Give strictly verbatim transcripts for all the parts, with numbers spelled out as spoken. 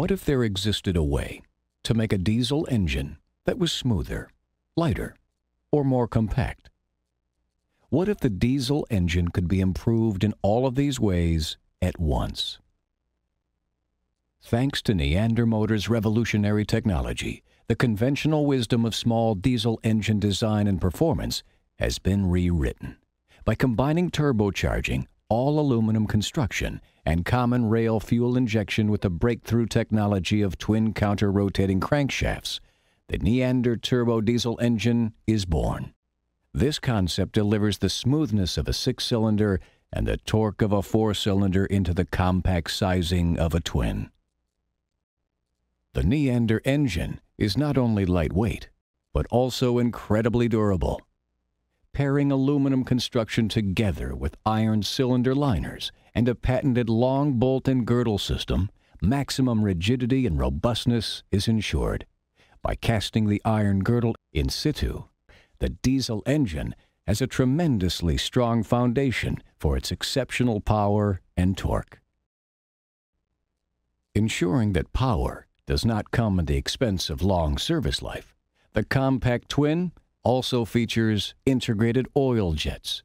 What if there existed a way to make a diesel engine that was smoother, lighter, or more compact? What if the diesel engine could be improved in all of these ways at once? Thanks to Neander Motors' revolutionary technology, the conventional wisdom of small diesel engine design and performance has been rewritten. By combining turbocharging, all-aluminum construction, and common rail fuel injection with the breakthrough technology of twin counter-rotating crankshafts, the Neander turbo diesel engine is born. This concept delivers the smoothness of a six-cylinder and the torque of a four-cylinder into the compact sizing of a twin. The Neander engine is not only lightweight, but also incredibly durable. Pairing aluminum construction together with iron cylinder liners and a patented long bolt and girdle system, maximum rigidity and robustness is ensured. By casting the iron girdle in situ, the diesel engine has a tremendously strong foundation for its exceptional power and torque. Ensuring that power does not come at the expense of long service life, the compact twin also features integrated oil jets.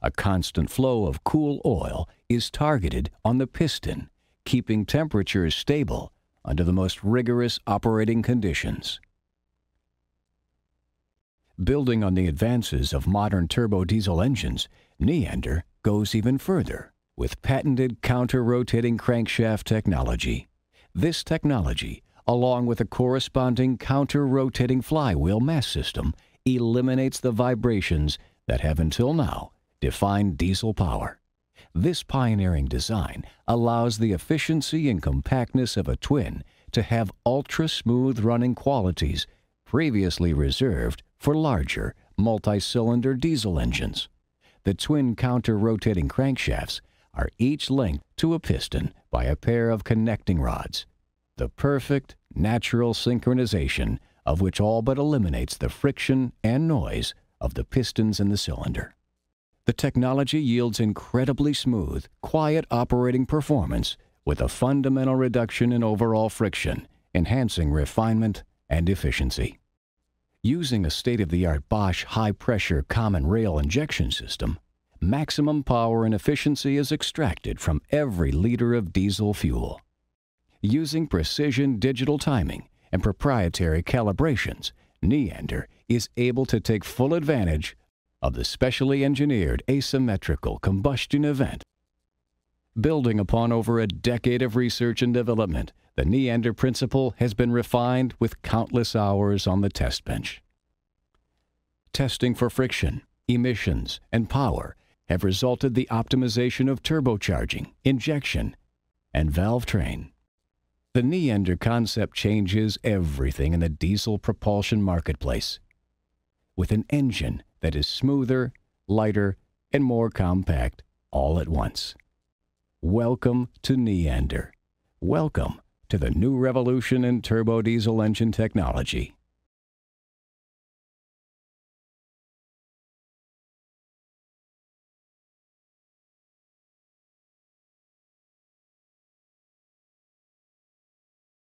A constant flow of cool oil is targeted on the piston, keeping temperatures stable under the most rigorous operating conditions. Building on the advances of modern turbo diesel engines, Neander goes even further with patented counter-rotating crankshaft technology. This technology, along with a corresponding counter-rotating flywheel mass system, eliminates the vibrations that have until now defined diesel power. This pioneering design allows the efficiency and compactness of a twin to have ultra-smooth running qualities previously reserved for larger multi-cylinder diesel engines. The twin counter-rotating crankshafts are each linked to a piston by a pair of connecting rods, the perfect natural synchronization of which all but eliminates the friction and noise of the pistons in the cylinder. The technology yields incredibly smooth, quiet operating performance with a fundamental reduction in overall friction, enhancing refinement and efficiency. Using a state-of-the-art Bosch high-pressure common rail injection system, maximum power and efficiency is extracted from every liter of diesel fuel. Using precision digital timing and proprietary calibrations, Neander is able to take full advantage of the specially engineered asymmetrical combustion event. Building upon over a decade of research and development, the Neander principle has been refined with countless hours on the test bench. Testing for friction, emissions, and power have resulted in the optimization of turbocharging, injection, and valve train. The Neander concept changes everything in the diesel propulsion marketplace, with an engine that is smoother, lighter, and more compact all at once. Welcome to Neander. Welcome to the new revolution in turbo diesel engine technology.